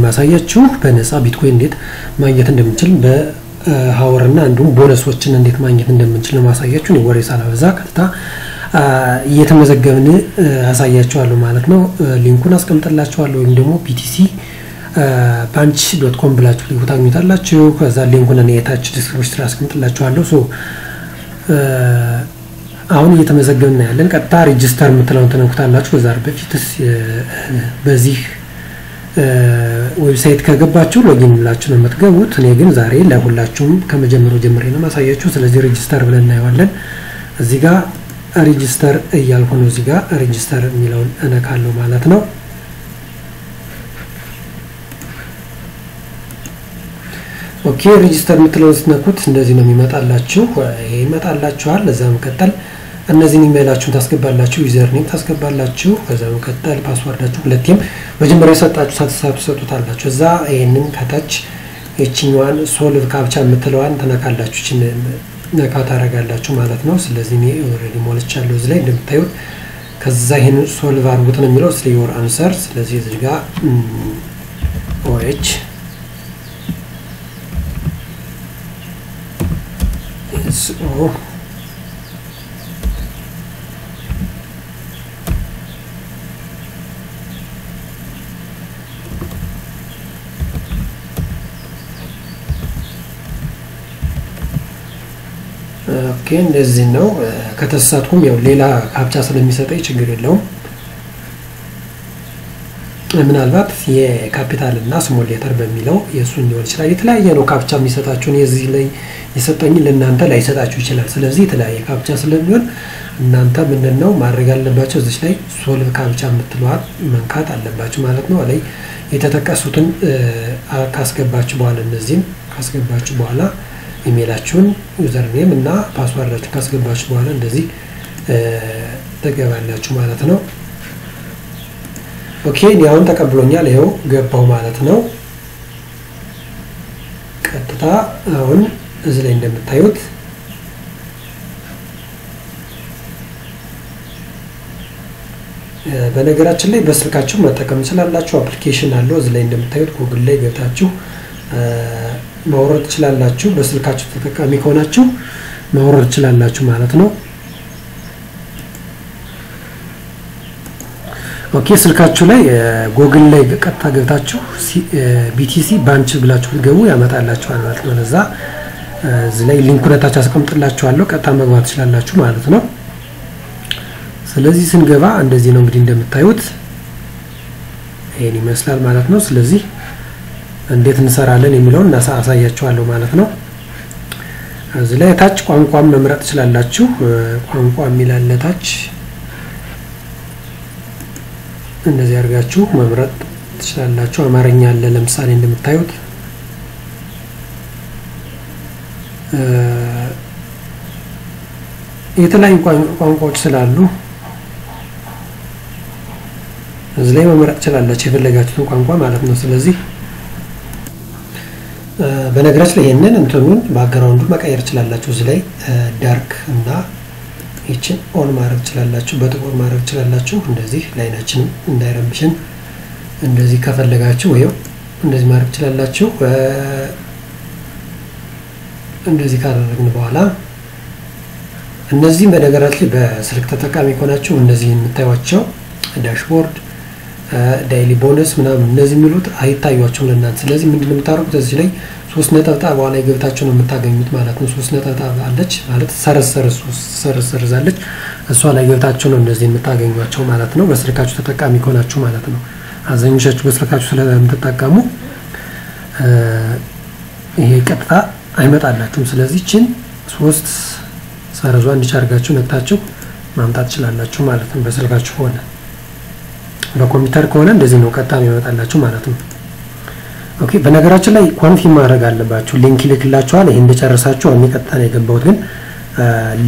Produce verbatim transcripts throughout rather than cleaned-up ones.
የማሳያችሁ በነፃ ቢትኮይን እንዴት ማግኘት እንደምንችል በሃወርና እንዱም ቦነሶችን እንዴት ማግኘት እንደምንችል ማሳያችሁ ነው። ወሬ ሳላበዛ ቀጥታ እየተመዘገብን አሳያችኋለሁ ማለት ነው። ሊንኩን አስቀምጥላችኋለሁ ወይም ደግሞ ቢቲሲ ባንች ዶት ኮም ብላችሁ ሊወጣኙታላችሁ። ከዛ ሊንኩን እኔ የታች ዲስክሪፕሽን ላይ አስቀምጥላችኋለሁ። ሶ አሁን እየተመዘገብን ያለን ቀጥታ ሬጅስተር ምትለውን ተነኩታላችሁ። ከዛ በፊት በዚህ ዌብሳይት ከገባችሁ ሎጊን ብላችሁ ነው የምትገቡት። እኔ ግን ዛሬ ለሁላችሁም ከመጀመሪያው ጀምሬ ነው ማሳያችሁ። ስለዚህ ሬጅስተር ብለን እናያለን። እዚህ ጋር ሬጅስተር እያልኩ ነው። እዚህ ጋር ሬጅስተር የሚለውን እነካለሁ ማለት ነው። ኦኬ ሬጅስተር ምትለውን ስነኩት እንደዚህ ነው የሚመጣላችሁ። ይሄ ይመጣላችኋል። ለዛም ከተል እነዚህን ኢሜላችሁን ታስገባላችሁ፣ ዩዘርኔም ታስገባላችሁ። ከዛው ከተል ፓስወርዳችሁ ሁለቴም መጀመሪያ ሰጣችሁ ሳትሳቱ ሰጡታላችሁ። እዛ ይሄንን ከታች እቺኛዋን ሶልቭ ካፕቻ ምትለዋን ተነካላችሁ። እቺን ነካ ታረጋላችሁ ማለት ነው። ስለዚህ እኔ ኦሬዲ ሞልቻለሁ እዚህ ላይ እንደምታዩት። ከዛ ይሄንን ሶልቭ አድርጉት ነው የሚለው ስለ ዮር አንሰር። ስለዚህ እዚህ ጋር ኦኤች is O okay እንደዚህ ነው። ከተሳሳትኩም ያው ሌላ ካፕቻ ስለሚሰጠኝ ችግር የለውም። ምናልባት የካፒታል እና ስሞል ሌተር በሚለው የሱን ሊሆን ይችላል። የተለያየ ነው ካፕቻ የሚሰጣችሁን የዚህ ላይ የሰጠኝ ለእናንተ ላይ ሰጣችሁ ይችላል። ስለዚህ የተለያየ ካፕቻ ስለሚሆን እናንተ ምንድነው ማድረግ አለባችሁ? እዚህ ላይ ሶልቭ ካፕቻ የምትሏት መንካት አለባችሁ ማለት ነው። አለይ የተተከሱትን ካስገባችሁ በኋላ እነዚህን ካስገባችሁ በኋላ ኢሜላችሁን ዩዘርኔም እና ፓስወርዳችሁን ካስገባችሁ በኋላ እንደዚህ ተገባላችሁ ማለት ነው። ኦኬ ያውን ተቀብሎኛል። ይሄው ገባው ማለት ነው። ቀጥታ አሁን እዚህ ላይ እንደምታዩት በነገራችን ላይ በስልካችሁ መጠቀም ይችላልላችሁ። አፕሊኬሽን አለው እዚህ ላይ እንደምታዩት Google ላይ ገብታችሁ ማውረድ ይችላልላችሁ። በስልካችሁ ተጠቃሚ ከሆናችሁ ማውረድ ይችላልላችሁ ማለት ነው። ኦኬ ስልካችሁ ላይ Google ላይ በቀጥታ ገብታችሁ ቢቲሲ ባንች ብላችሁ ገቡ ያመጣላችኋል ማለት ነው። ለዛ እዚህ ላይ ሊንኩን ታች አስቀምጥላችኋለሁ ቀጥታ መግባት ይችላልላችሁ ማለት ነው። ስለዚህ ስንገባ እንደዚህ ነው እንግዲህ እንደምታዩት ይሄን ይመስላል ማለት ነው። ስለዚህ እንዴት እንሰራለን የሚለውን እናሳያችኋለሁ ማለት ነው። እዚህ ላይ ታች ቋንቋም መምረጥ ይችላልላችሁ። ቋንቋ የሚላለ ታች እንደዚህ አርጋችሁ መምረጥ ትችላላችሁ። አማርኛ አለ ለምሳሌ እንደምታዩት የተለያዩ ቋንቋዎች ስላሉ እዚህ ላይ መምረጥ ትችላላችሁ የፈለጋችሁትን ቋንቋ ማለት ነው። ስለዚህ በነገራችሁ ላይ ይሄንን እንትኑን ባክግራውንዱ መቀየር ትችላላችሁ። እዚህ ላይ ዳርክ እና እቺን ኦን ማድረግ ትችላላችሁ፣ በጥቁር ማድረግ ትችላላችሁ። እንደዚህ ላይናችን እንዳይረብሽን እንደዚህ ከፈለጋችሁ ይሄው እንደዚህ ማድረግ ትችላላችሁ። እንደዚህ ካደረግን በኋላ እነዚህ በነገራችሁ በስልክ ተጠቃሚ ሆናችሁ እንደዚህ የምታዩዋቸው ዳሽቦርድ ዳይሊ ቦነስ ምናምን እንደዚህ ምሉት አይታዩዋችሁ ለእናንተ። ስለዚህ ምንድነው የምታረጉት? እዚህ ላይ ሶስት ነጥብጣብ ዋላ ይገብታችሁ ነው የምታገኙት ማለት ነው። ሶስት ነጥብጣብ አለች ማለት ሰረሰረስ ሰረሰረስ አለች እሷ ላይ ይገብታችሁ ነው እንደዚህ የምታገኙዋቸው ማለት ነው። በስልካችሁ ተጠቃሚ ሆናችሁ ማለት ነው። አዘንጆቻችሁ በስልካችሁ ስለምትጠቀሙ ይሄ ቀጥታ አይመጣላችሁም። ስለዚህ እቺን ሶስት ሰረዟን እንዲቻርጋችሁ ነታችሁ ማምጣት ይችላልላችሁ ማለት ነው። በስልካችሁ ሆነ በኮምፒውተር ከሆነ እንደዚህ ነው ቀጥታ የሚመጣላችሁ ማለት ነው። ኦኬ በነገራችን ላይ ኮንፊርም ማድረግ አለባችሁ። ሊንክ ይልክላችኋል። ይሄን እንደጨረሳችሁ አሚቀጥታ ላይ ገባሁት ግን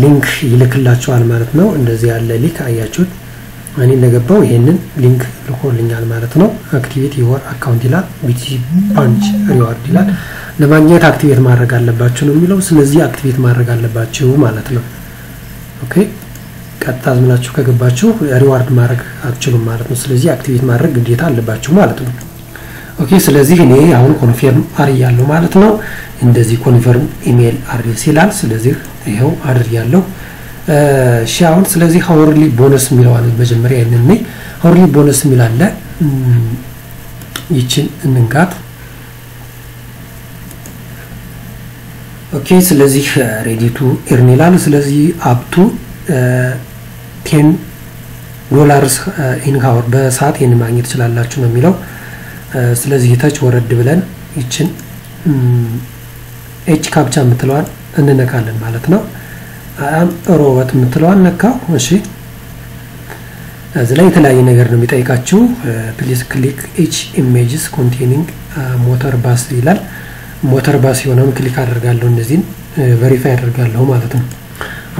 ሊንክ ይልክላችኋል ማለት ነው። እንደዚህ ያለ ሊክ አያችሁት እኔ እንደገባው ይሄንን ሊንክ ልኮልኛል ማለት ነው። አክቲቬት ዮር አካውንት ይላል፣ ቢቲሲ ባንች ሪዋርድ ይላል። ለማግኘት አክቲቬት ማድረግ አለባችሁ ነው የሚለው። ስለዚህ አክቲቬት ማድረግ አለባችሁ ማለት ነው። ኦኬ ቀጥታ ዝምናችሁ ከገባችሁ ሪዋርድ ማድረግ አትችሉም ማለት ነው። ስለዚህ አክቲቬት ማድረግ ግዴታ አለባችሁ ማለት ነው። okay ስለዚህ እኔ አሁን ኮንፊርም አርያለሁ ማለት ነው እንደዚህ ኮንፊርም ኢሜል አድሬስ ይላል ስለዚህ ይሄው አድርያለሁ እሺ አሁን ስለዚህ ሀወርሊ ቦነስ የሚለው አለ በመጀመሪያ ይሄንን ነው ሀወርሊ ቦነስ የሚል አለ ይቺን እንንጋት ኦኬ ስለዚህ ሬዲ ቱ ኤርን ይላል ስለዚህ አፕ ቱ ten dollars in hour በሰዓት የማግኘት ይችላልላችሁ ነው የሚለው ስለዚህ የታች ወረድ ብለን እቺን ኤች ካፕቻ ምትለዋን እንነካለን ማለት ነው አም ሮቦት ምትለዋን ነካው እሺ እዚህ ላይ ተላይ ነገር ነው የሚጠይቃችሁ ፕሊስ ክሊክ ኤች ኢሜጅስ ኮንቴኒንግ ሞተር ባስ ይላል ሞተር ባስ የሆነውን ክሊክ አደርጋለሁ እንደዚህን ቬሪፋይ አደርጋለሁ ማለት ነው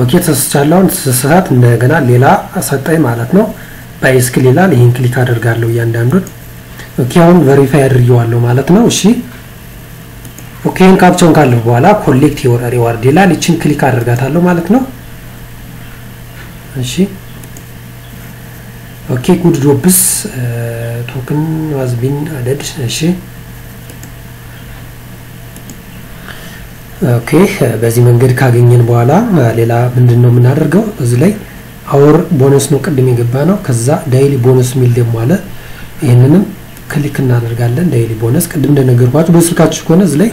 ኦኬ ተስቻለውን ተስሳት እንደገና ሌላ አሰጣይ ማለት ነው ባይስ ክሊላል ይሄን ክሊክ አደርጋለሁ ያንዳንዱን ኦኬ አሁን ቬሪፋይ አድርጌዋለሁ ማለት ነው እሺ ኦኬ ይሄን ካፕቸን ካለው በኋላ ኮሌክት ዩር ሪዋርድ ይላል እቺን ክሊክ አደርጋታለሁ ማለት ነው እሺ ኦኬ ጉድ ጆብስ ቶክን ዋዝ ቢን አደድ እሺ ኦኬ በዚህ መንገድ ካገኘን በኋላ ሌላ ምንድነው ምናደርገው እዚህ ላይ አወር ቦነስ ነው ቀድም ይገባናል ከዛ ዳይሊ ቦነስ ሚል ደግሞ አለ ይሄንንም ክሊክ እናደርጋለን ዳይሊ ቦነስ ቀድም እንደነገርኳችሁ በስልካችሁ ከሆነ እዚህ ላይ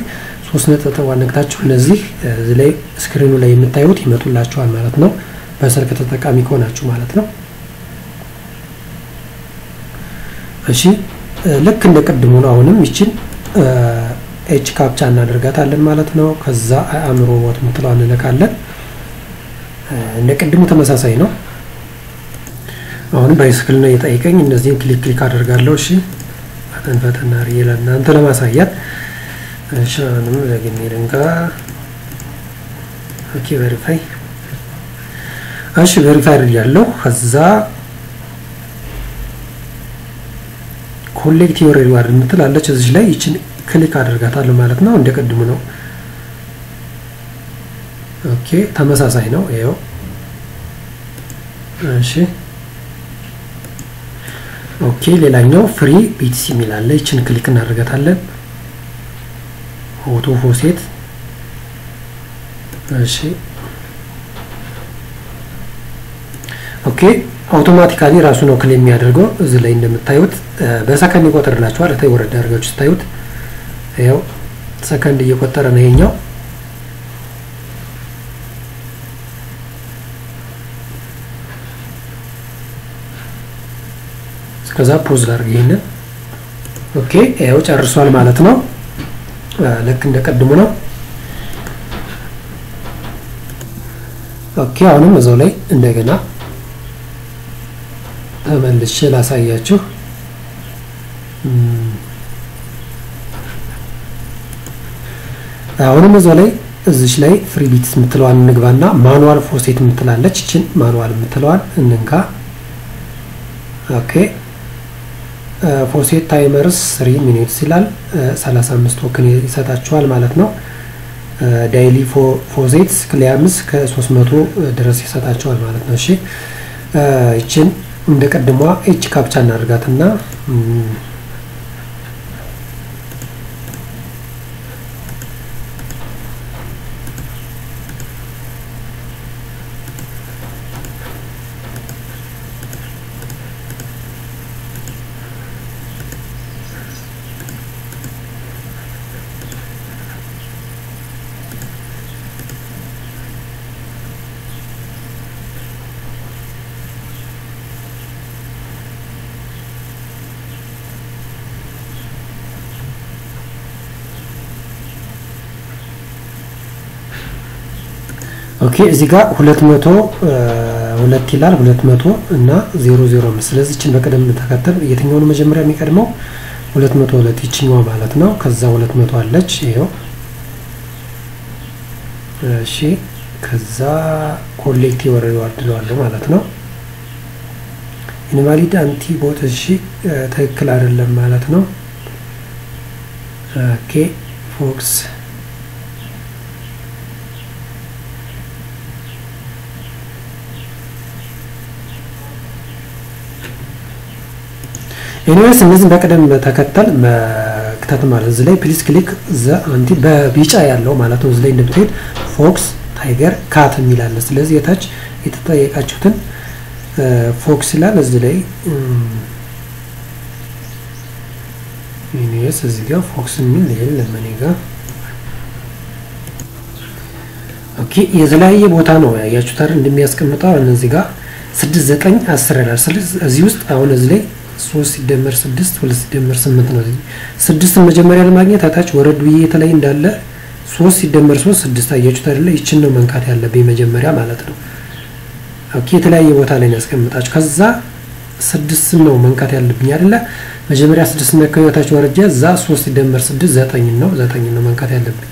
three point one ነክታችሁ ለዚህ እዚህ ላይ ስክሪኑ ላይ የምታዩት ይመጡላችኋል ማለት ነው በስልክ ተጠቃሚ ከሆናችሁ ማለት ነው እሺ ለክ እንደቀድሙ ነው አሁንም ይችን ኤች ካፕቻ እናደርጋታለን ማለት ነው ከዛ አምሮ ወጥ ምትለዋን ለካለን እንደቀድሙ ተመሳሳይ ነው አሁን ባይስክል ላይ የጠይቀኝ እንደዚህ ክሊክ ክሊክ አደርጋለሁ እሺ አተን ፈተና ሪላና አንተ ለማሳያት እሺ አሁንም ለግን ይረንካ ኦኬ ቬሪፋይ እሺ ቬሪፋይ ያለው ከዛ ኮሌክት ዩር ሪዋርድ ምትላለች እዚህ ላይ ይችን ክሊክ አደርጋታለሁ ማለት ነው እንደቀድሙ ነው ኦኬ ተመሳሳይ ነው ይሄው እሺ ኦኬ ሌላኛው ፍሪ ቢትስ ይላል እቺን ክሊክ እናደርጋታለን ኦቶ ፎሴት እሺ ኦኬ አውቶማቲካሊ ራሱ ነው ክሊም ያደርገው እዚህ ላይ እንደምታዩት በሰከንድ ይቆጥርላችሁ አለ ታይ ወረድ አድርጋችሁ ታዩት ያው ሰከንድ እየቆጠረ ነው ይሄኛው እስከዛ ፖዝ አድርገን ኦኬ ያው ጨርሷል ማለት ነው ለክ እንደቀድሙ ነው ኦኬ አሁንም እዛው ላይ እንደገና ተመልሼ ላሳያችሁ አሁንም እዛው ላይ እዚህ ላይ ፍሪ ቢትስ ምትለዋን ንግባና ማኑዋል ፎርሴት ምትላለች እቺን ማኑዋል ምትለዋን እንንካ ኦኬ ፎርሴት ታይመርስ three minutes ይላል thirty-five ቶክን ይሰጣችኋል ማለት ነው ዳይሊ ፎርሴትስ ክሊያምስ ከ300 ድረስ ይሰጣችኋል ማለት ነው እሺ እቺን እንደቀድሞ ኤች ካፕቻ እናርጋትና ኦኬ እዚህ ጋር two hundred two ይላል two hundred እና zero zero ስለዚህ እቺን በቀደም ተከተል የትኛው ነው መጀመሪያ የሚቀድመው two hundred two እቺኛው ማለት ነው ከዛ two hundred አለች ይሄው እሺ ከዛ ኮሌክት ዩር ሪዋርድ ይላል ማለት ነው ኢንቫሊድ አንቲ ቦት እሺ ትክክል አይደለም ማለት ነው ኦኬ ፎክስ Anyways, in this back end, we كتاتم على زلي بليز كليك ذا عندي بيجا يالو معناته زلي اندبتيت فوكس تايجر كات ميلال ስለዚህ የታች የተጠየቃችሁትን ፎክስ ይላል እዚህ ላይ እኔስ እዚህ ጋር ፎክስ ምን ይላል ለኔጋ ኦኬ የዘላየ ቦታ ነው ያያችሁት አይደል እንደሚያስቀምጣው እነዚህ ጋር ስድስት ዘጠኝ አስር ይላል ስለዚህ እዚህ ውስጥ አሁን እዚህ ላይ ሶስት ሲደመር ስድስት ሁለት ሲደመር ስምንት ነው ስድስት መጀመሪያ ለማግኘት አታች ወረዱ ይተላይ እንዳለ ሶስት ሲደመር ሶስት ስድስት አያችሁት አይደል እቺን ነው መንካት ያለብኝ መጀመሪያ ማለት ነው ኦኬ የተለያየ ቦታ ላይ ያስቀምጣችሁ ከዛ ስድስት ነው መንካት ያለብኝ አይደለ መጀመሪያ ስድስት ነካውታችሁ ወረጀ ዛ ሶስት ሲደመር ስድስት ዘጠኝ ነው ዘጠኝ ነው መንካት ያለብኝ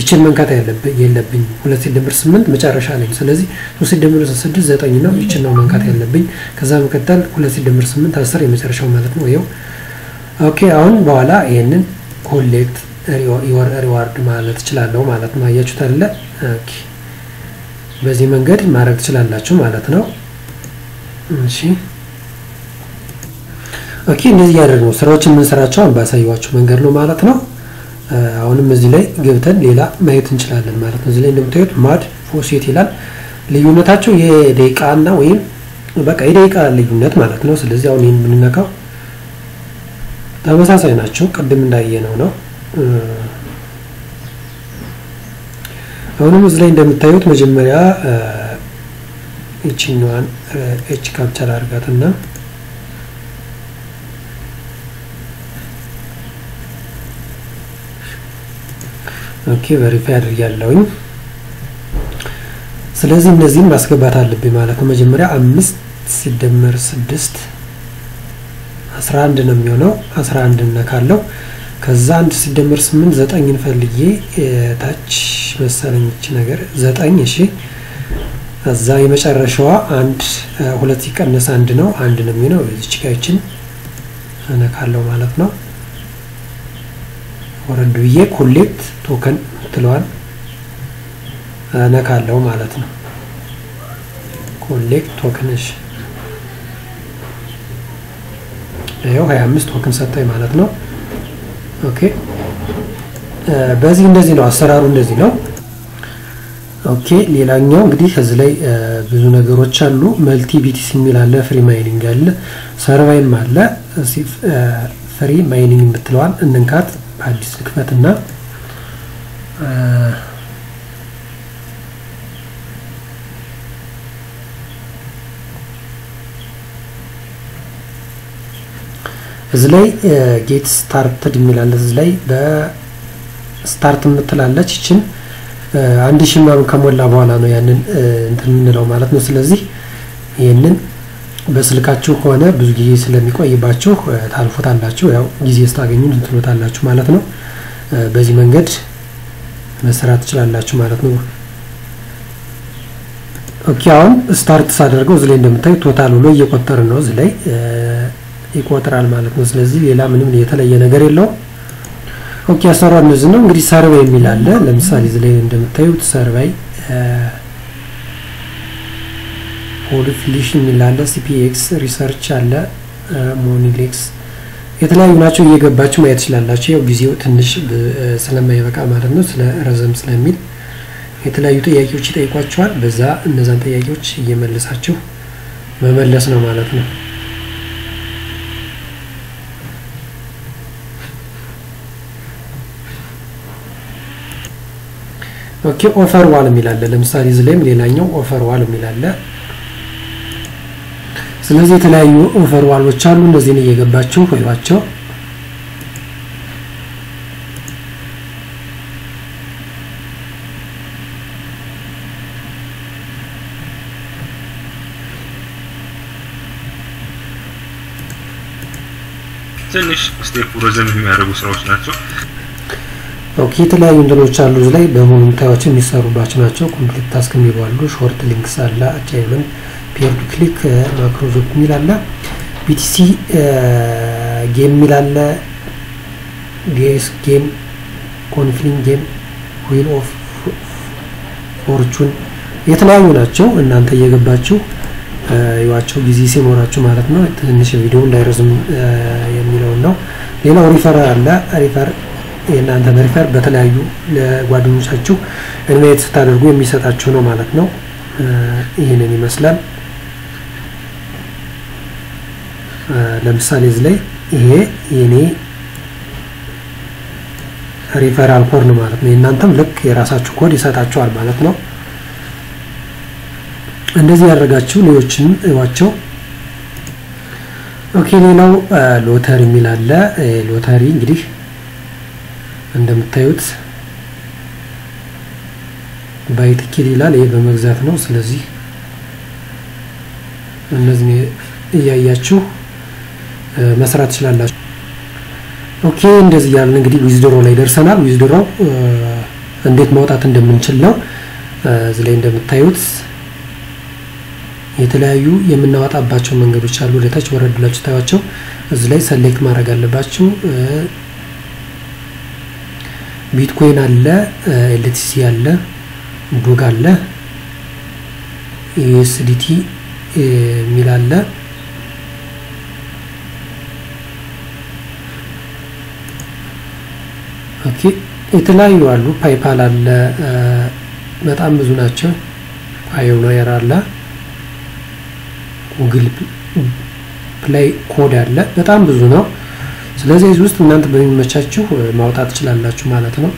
እቺን መንካት ያለብኝ የለብኝ ሁለት ሲደመር ስምንት መጨረሻ ላይ ስለዚህ ሶስት ሲደመር ስድስት ዘጠኝ ነው እቺን ነው መንካት ያለብኝ ከዛ መከታል ሁለት ሲደመር ስምንት አስር የመጨረሻው ማለት ነው ይሄው ኦኬ አሁን በኋላ ይሄንን ኮሌክት ሪዋርድ ማለት ይችላልው ማለት ነው አያችሁት አይደለ ኦኬ በዚህ መንገድ ማረግ ትችላላችሁ ማለት ነው እሺ ኦኬ እንደዚህ ያደርገው ስራዎችን ምን ስራቸው አባሳያችሁ መንገድ ነው ማለት ነው አሁንም እዚህ ላይ ገብተን ሌላ ማየት እንችላለን ማለት ነው እዚህ ላይ እንደምታዩት ማድ ፎሴት ይላል ልዩነታቸው የደቂቃና ወይም በቃ የደቂቃ ልዩነት ማለት ነው ስለዚህ አሁን ይሄን ምን እናካው ተመሳሳይ ናቸው ቀድም እንዳየነው ነው አሁንም እዚህ እንደምታዩት መጀመሪያ እቺኛዋን ኤች ካፕቸር አርጋትና ኦኬ ቬሪፋይ አድርጋለሁኝ ስለዚህ እነዚህን ማስገባት አለብኝ ማለት ነው መጀመሪያ አምስት ሲደመር ስድስት አስራ አንድ ነው የሚሆነው አስራ አንድ ነካለው ከዛ አንድ ሲደመር ስምንት ዘጠኝን ፈልጌ ታች መሰለኝ እቺ ነገር ዘጠኝ እሺ አዛ የመጨረሻው አንድ ሁለት ይቀነስ አንድ ነው አንድ ነው የሚሆነው እዚህ ጋርችን አነካለው ማለት ነው ወረዱዬ ኮሌክት ቶከን ትሏል አነካለው ማለት ነው ኮሌክት ቶከን እሺ ያው ሃያ አምስት ቶከን ሰጣይ ማለት ነው ኦኬ በዚህ እንደዚህ ነው አሰራሩ እንደዚህ ነው ኦኬ ሌላኛው እንግዲህ ከዚህ ላይ ብዙ ነገሮች አሉ መልቲ ቢቲሲ የሚል አለ ፍሪ ማይኒንግ አለ ሰርቫይም አለ ሲፍ ፍሪ ማይኒንግ እንትሏል እንንካት አዲስ ልክፈትና እዚህ ላይ ጌት ስታርትድ የሚላል እዚህ ላይ በስታርት እንትላለች እቺን አንድ ሺህ ማም ከሞላ በኋላ ነው ያንን እንትንነው ማለት ነው ስለዚህ ይሄንን በስልካችሁ ሆነ ብዙ ጊዜ ስለሚቆይባችሁ ታልፎታላችሁ ያው ጊዜ ስታገኙ እንትሉታላችሁ ማለት ነው በዚህ መንገድ መስራት ትችላላችሁ ማለት ነው ኦኬ አሁን ስታርት ሳደርገው እዚህ ላይ እንደምታዩ ቶታል ሆኖ እየቆጠረ ነው እዚህ ላይ ይቆጥራል ማለት ነው ስለዚህ ሌላ ምንም የተለየ ነገር የለው ኦኬ አሰራሩ እንደዚህ ነው እንግዲህ ሰርቬይ የሚል አለ ለምሳሌ እዚህ ላይ እንደምታዩት ሰርቬይ ኦዲፊሽን የሚል አለ ሲፒኤክስ ሪሰርች አለ ሞኒሌክስ የተለያዩ ናቸው እየገባችሁ ማየት ይችላልላችሁ ያው ጊዜው ትንሽ ስለማይበቃ ማለት ነው ስለ ረዘም ስለሚል የተለያዩ ጥያቄዎች ይጠይቋቸዋል በዛ እነዛን ጥያቄዎች እየመለሳችሁ መመለስ ነው ማለት ነው ኦኬ ኦፈር ዋል የሚላል ለምሳሌ ዝለም ሌላኛው ኦፈር ዋል የሚላል ስለዚህ የተለያዩ ኦፈር ዋሎች አሉ እንደዚህ ነው እየገባችሁ ቆይዋቸው ትንሽ ስቴፕ ረዘም የሚያደርጉ ስራዎች ናቸው ኦኬ ተላይ እንደሎች አሉ ላይ በሞኒታዎች የሚሰሩባቸው ናቸው ኮምፕሊት ታስክ የሚባሉ ሾርት ሊንክስ አለ አቻይመን ፒር ቱ ክሊክ ማክሮ ዞፕ ሚላላ ቢቲሲ ጌም ሚላላ ጌስ ጌም ኮንፍሊንግ ጌም ዊል ኦፍ ፎርቹን የተለያዩ ናቸው እናንተ እየገባችሁ ያዋቸው ጊዜ ሲኖራችሁ ማለት ነው ትንሽ ቪዲዮ እንዳይረዝም የሚለው ነው ሌላው ሪፈር አለ ሪፈር የናንተ ሪፈር በተለያዩ ለጓደኞቻችሁ ኢንቫይት ስታደርጉ የሚሰጣችሁ ነው ማለት ነው ይሄንን ይመስላል ለምሳሌ እዚህ ላይ ይሄ የኔ ሪፈራል ኮድ ነው ማለት ነው እናንተም ልክ የራሳችሁ ኮድ ይሰጣችኋል ማለት ነው እንደዚህ ያደርጋችሁ ሌሎችን እዋቸው ኦኬ ሌላው ሎተሪ ሚላለ ሎተሪ እንግዲህ እንደምታዩት ባይ ትኬት ይላል ይሄ በመግዛት ነው ስለዚህ እነዚህ እያያችሁ መስራት ትችላላችሁ ኦኬ እንደዚህ ያልን እንግዲህ ዊዝድሮ ላይ ደርሰናል ዊዝድሮ እንዴት ማውጣት እንደምንችል ነው እዚህ ላይ እንደምታዩት የተለያዩ የምናወጣባቸው መንገዶች አሉ ለታች ወረዱላችሁ ታያችሁ እዚህ ላይ ሰሌክት ማድረግ አለባችሁ ቢትኮይን አለ ኤልቲሲ አለ ዶግ አለ ዩኤስዲቲ ሚላለ ኦኬ የተለያዩ አሉ PayPal አለ በጣም ብዙ ናቸው Payoneer አለ Google Play ኮድ አለ በጣም ብዙ ነው ስለዚህ እዚህ ውስጥ እናንተ በሚመቻችሁ ማውጣት ትችላላችሁ ማለት ነው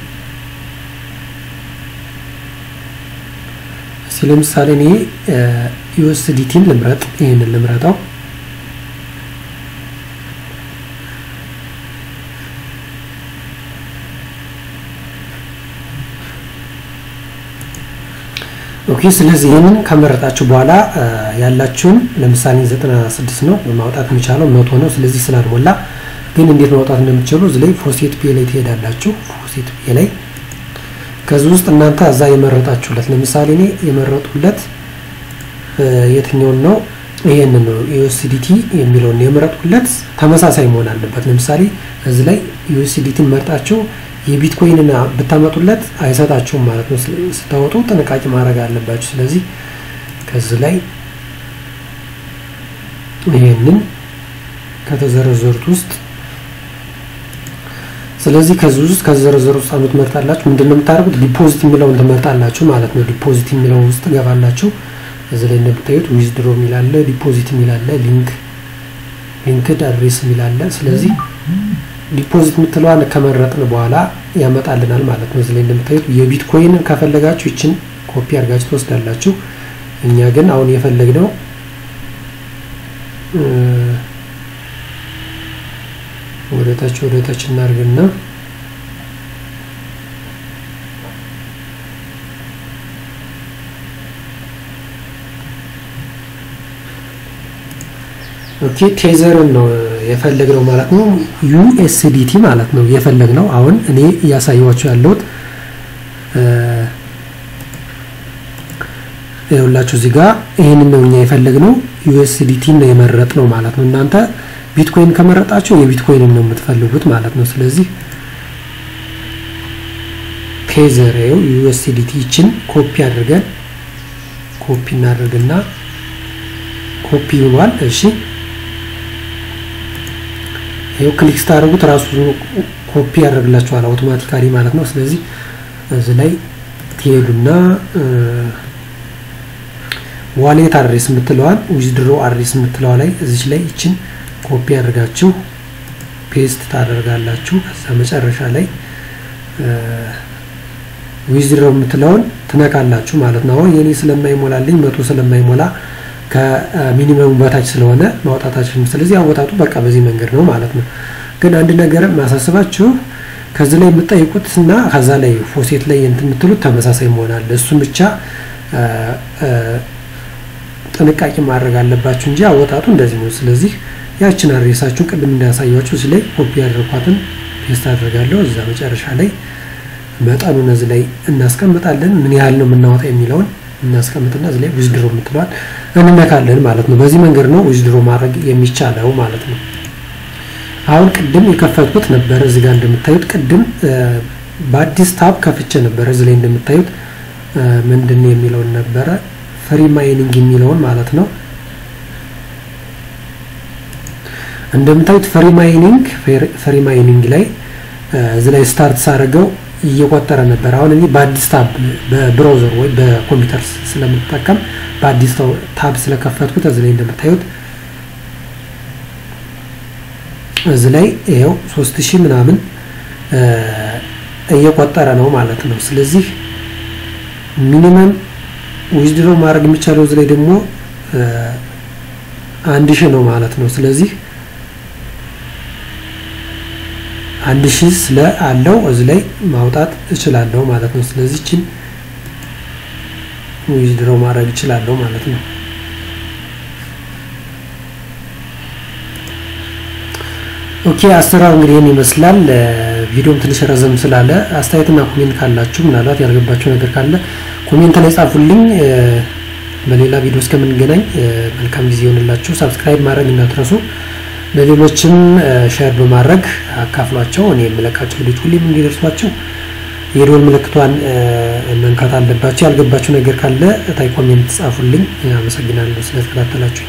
ስለምሳሌ እኔ ዩኤስዲቲ ልምረጥ ይሄንን ልምረጣው ኦኬ ስለዚህ ይሄንን ከመረጣችሁ በኋላ ያላችሁን ለምሳሌ ዘጠና ስድስት ነው ማውጣት የሚቻለው መቶ ነው ስለዚህ ስላልሞላ ግን እንዴት ማውጣት እንደምትችሉ እዚህ ፎሴት ፔ ላይ ትሄዳላችሁ ፎሴት ፔ ላይ ከዚህ ውስጥ እናንተ አዛ የመረጣችሁለት ለምሳሌ እኔ የመረጡለት የትኛው ነው ይሄንን ነው ዩኤስዲቲ የሚለው ነው የመረጡለት ተመሳሳይ መሆን አለበት ለምሳሌ እዚህ ላይ ዩኤስዲቲን መርጣችሁ የቢትኮይንና በታመጡለት አይሰጣችሁም ማለት ነው ስለታወጡ ተነቃቂ ማድረግ አለባችሁ ስለዚህ ከዚህ ላይ ይሄንን ከተዘረዘሩት ውስጥ ስለዚህ ከዚህ ውስጥ ከዘረዘሩት ሳምንት መርጣላችሁ ምንድነው የምታርጉት ዲፖዚት የሚለውን ተመርጣላችሁ ማለት ነው ዲፖዚት የሚለው ውስጥ ገባላችሁ እዚህ ላይ እንደምታዩት ዊዝድሮ ሚላለ ዲፖዚት ሚላለ ሊንክ ሊንክድ አድሬስ ሚላለ ስለዚህ ዲፖዚት ምትለዋን ከመረጥን በኋላ ያመጣልናል ማለት ነው ስለዚህ እንደምታዩት የቢትኮይን ካፈለጋችሁ እቺን ኮፒ አርጋችሁ ተወስዳላችሁ እኛ ግን አሁን የፈለግነው ወደታች ወደታች እናርግና ኦኬ ቴዘርን ነው የፈለግነው ማለት ነው ዩኤስዲቲ ማለት ነው የፈለግነው አሁን እኔ ያሳያችሁ ያለሁት እውላችሁ እዚህ ጋር ይሄንን ነው እኛ የፈለግነው ዩኤስዲቲ ነው የመረጥነው ማለት ነው እናንተ ቢትኮይን ከመረጣችሁ የቢትኮይንን ነው የምትፈልጉት ማለት ነው ስለዚህ ቴዘር ነው ዩኤስዲቲ እቺን ኮፒ አድርገን ኮፒ እናደርግና ኮፒ ይባል እሺ ይሄው ክሊክ ስታደርጉት ራሱ ኮፒ ያደርግላችኋል አውቶማቲካሊ ማለት ነው ስለዚህ እዚህ ላይ ትሄዱና ዋሌት አድሬስ ምትለዋል ዊዝድሮ አድሬስ ምትለዋል ላይ እዚህ ላይ እቺን ኮፒ አድርጋችሁ ፔስት ታደርጋላችሁ ከዛ መጨረሻ ላይ ዊዝድሮ ምትለውን ትነካላችሁ ማለት ነው የኔ ስለማይሞላልኝ መቶ ስለማይሞላ ከሚኒመም ወጣች ስለሆነ ማውጣታችን ስለዚህ አወጣጡ በቃ በዚህ መንገድ ነው ማለት ነው ግን አንድ ነገር ማሳሰባችሁ ከዚህ ላይ የምትጠይቁትና ከዛ ላይ ፎሴት ላይ እንትምትሉ ተመሳሳይ መሆናል እሱ ብቻ ጥንቃቄ ማድረግ አለባችሁ እንጂ አወጣጡ እንደዚህ ነው ስለዚህ ያቺን አድሬሳችሁ ቅድም እንዳሳያችሁ ስለዚህ ኮፒ ያደርኳትን ፔስት አድርጋለሁ እዛ መጨረሻ ላይ መጣኑን እዚህ ላይ እናስቀምጣለን ምን ያህል ነው እናወጣ የሚለው እናስቀምጥና እዚህ ላይ ዊዝድሮ ምትሏል እንነካለን ማለት ነው በዚህ መንገድ ነው ዊዝድሮ ማድረግ የሚቻለው ማለት ነው አሁን ቅድም የከፈትኩት ነበር እዚህ ጋር እንደምታዩት ቅድም በአዲስ ታብ ከፍቼ ነበር እዚህ ላይ እንደምታዩት ምንድነው የሚለው ነበር ፍሪ ማይኒንግ የሚለው ማለት ነው እንደምታዩት ፍሪ ማይኒንግ ፍሪ ማይኒንግ ላይ እዚ ላይ ስታርት ሳረገው እየቆጠረ ነበር። አሁን እኔ በአዲስ ታብ በብራውዘር ወይ በኮምፒውተር ስለምጠቀም በአዲስ ታብ ስለከፈትኩት እዚ ላይ እንደምታዩት እዚ ላይ ይሄው ሶስት ሺህ ምናምን እየቆጠረ ነው ማለት ነው። ስለዚህ ሚኒመም ዊዝድሮ ማድረግ የሚቻለው እዚ ላይ ደግሞ አንድ ሺህ ነው ማለት ነው። ስለዚህ አንድ ሺህ ስለ አለው እዚ ላይ ማውጣት እችላለሁ ማለት ነው። ስለዚህ እቺን ዊዝድሮ ማድረግ እችላለሁ ማለት ነው። ኦኬ አስተራው እንግዲህ እኔ መስላል ቪዲዮም ትንሽ ረዘም ስላለ አስተያየትና ኮሜንት ካላችሁ ምናልባት ያርገባችሁ ነገር ካለ ኮሜንት ላይ ጻፉልኝ። በሌላ ቪዲዮ እስከምንገናኝ መልካም ጊዜ ይሁንላችሁ። ሰብስክራይብ ማድረግ እንዳትረሱ። ለሌሎችም ሼር በማድረግ አካፍሏቸው። እኔ የምለቃቸው ቪዲዮዎች ሁሌም እንዲደርሷቸው የዶል ምልክቷን መንካት አለባችሁ። ያልገባችሁ ነገር ካለ ታይ ኮሜንት ጻፉልኝ። አመሰግናለሁ ስለተከታተላችሁ።